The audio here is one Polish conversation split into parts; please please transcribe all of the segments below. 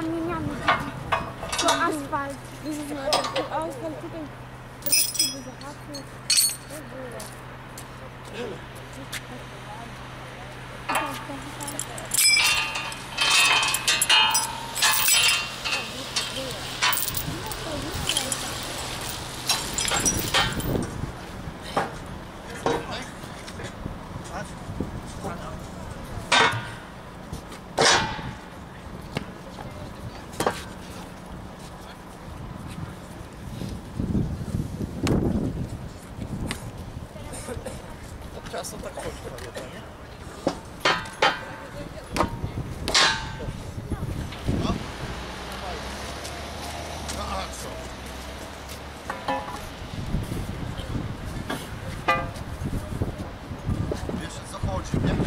kamieniami. To asfalt. Asfalt tutaj troszkę by zahaczył. To było. Czasem tak chodzi, nie? No? No a co? Wiesz, co chodzi, nie?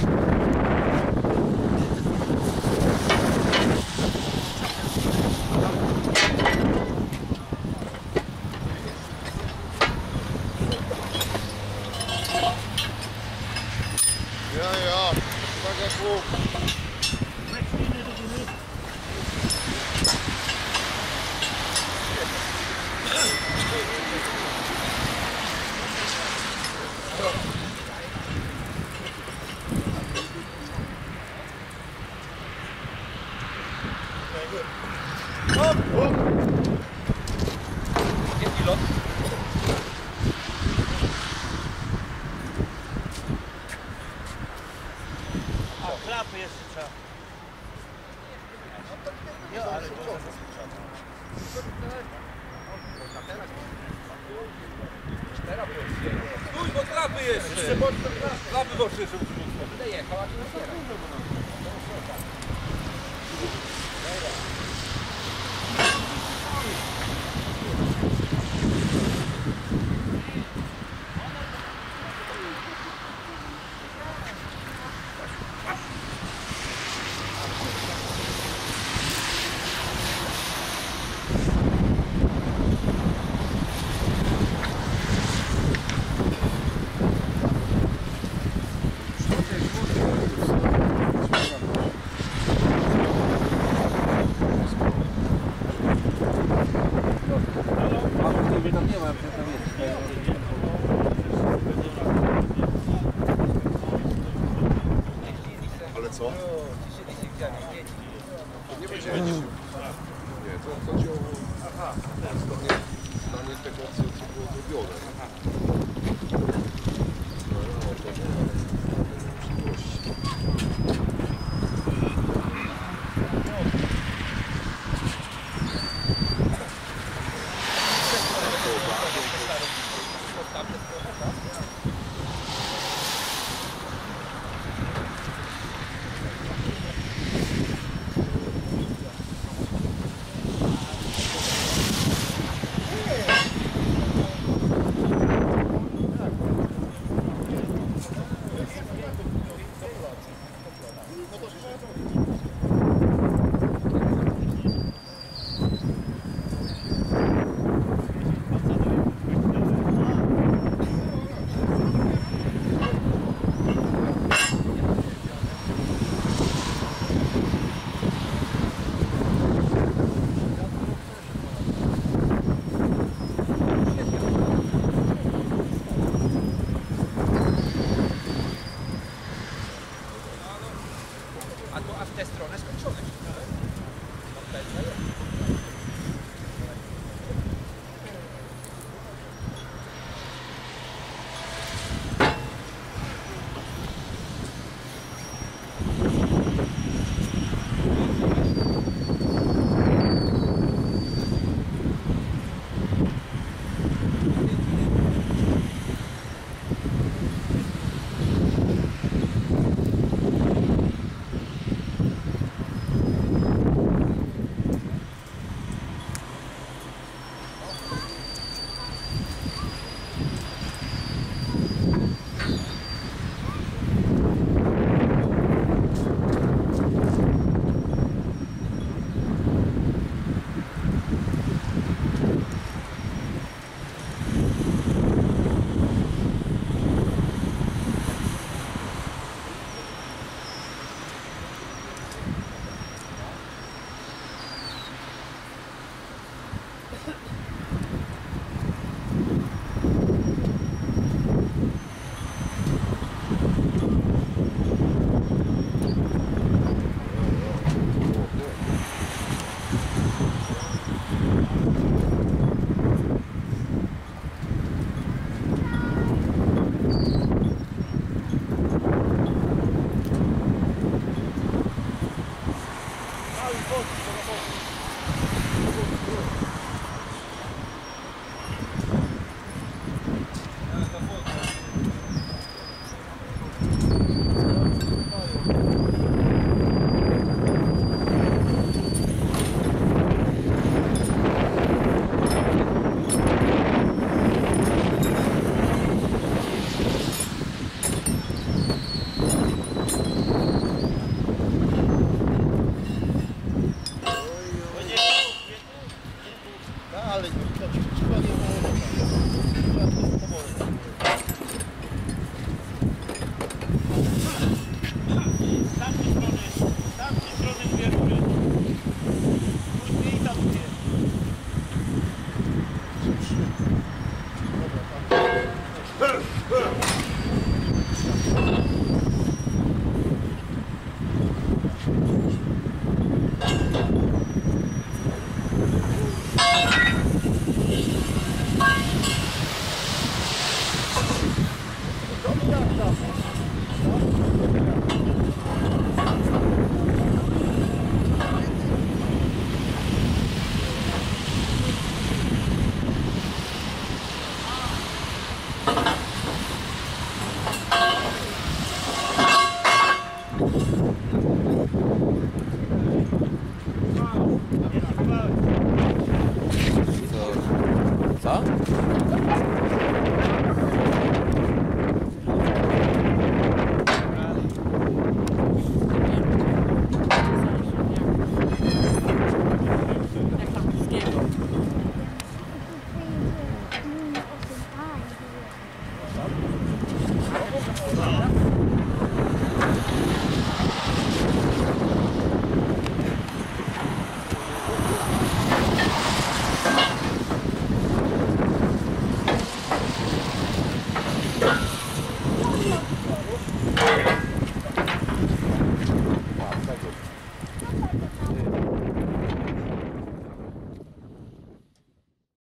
Co?